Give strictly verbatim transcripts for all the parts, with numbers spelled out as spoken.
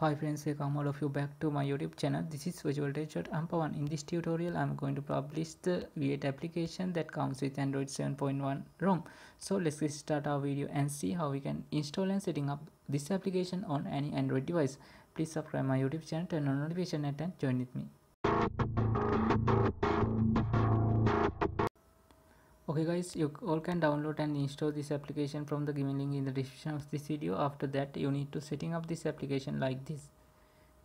Hi friends, welcome all of you back to my YouTube channel. This is Virtual Tech World. I'm Pawan. In this tutorial, I'm going to publish the V eight application that comes with Android seven point one ROM. So let's start our video and see how we can install and setting up this application on any Android device. Please subscribe my YouTube channel, turn on notification and join with me. Okay guys, you all can download and install this application from the given link in the description of this video. After that, you need to setting up this application like this.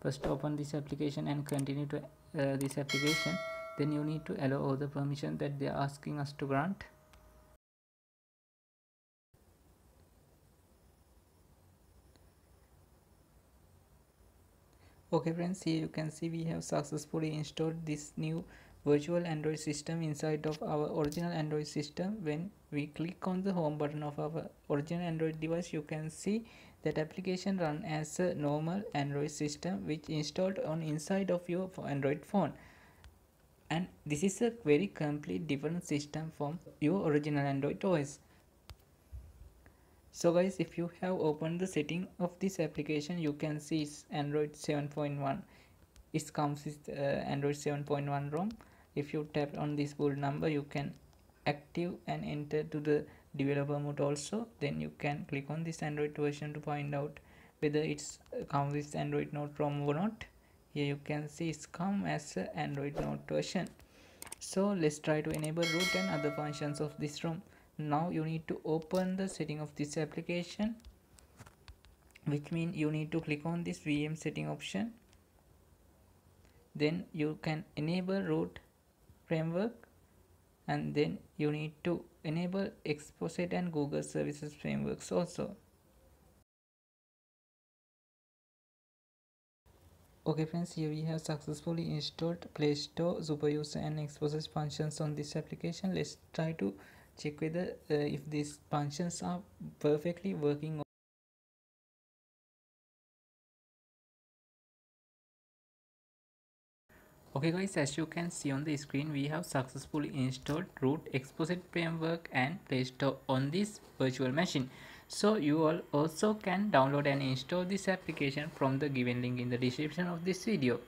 First open this application and continue to uh, this application. Then you need to allow all the permission that they are asking us to grant. Okay friends, here you can see we have successfully installed this new virtual Android system inside of our original Android system. When we click on the home button of our original Android device, you can see that application run as a normal Android system which installed on inside of your Android phone, and this is a very complete different system from your original Android O S. So guys, if you have opened the setting of this application, you can see it's Android seven point one. It comes with uh, Android seven point one ROM. If you tap on this bold number, you can active and enter to the developer mode also. Then you can click on this Android version to find out whether it's uh, comes with Android Note ROM or not. Here you can see it's come as uh, Android Note version. So let's try to enable root and other functions of this ROM. Now you need to open the setting of this application, which means you need to click on this V M setting option. Then you can enable root framework, and then you need to enable Xposed and Google services frameworks also. Okay friends, here we have successfully installed Play Store, Super User and Xposed functions on this application. Let's try to check whether uh, if these functions are perfectly working. Okay guys, as you can see on the screen, we have successfully installed root, Xposed framework and Play Store on this virtual machine. So you all also can download and install this application from the given link in the description of this video.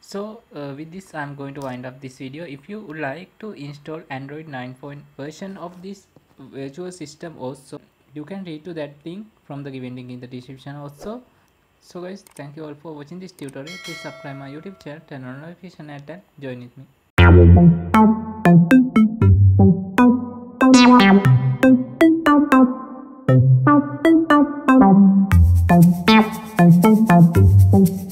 So uh, with this, I'm going to wind up this video. If you would like to install Android nine point one version of this virtual system also, you can read to that link from the given link in the description also. So guys, thank you all for watching this tutorial. Please subscribe my YouTube channel, turn on notification and then join with me.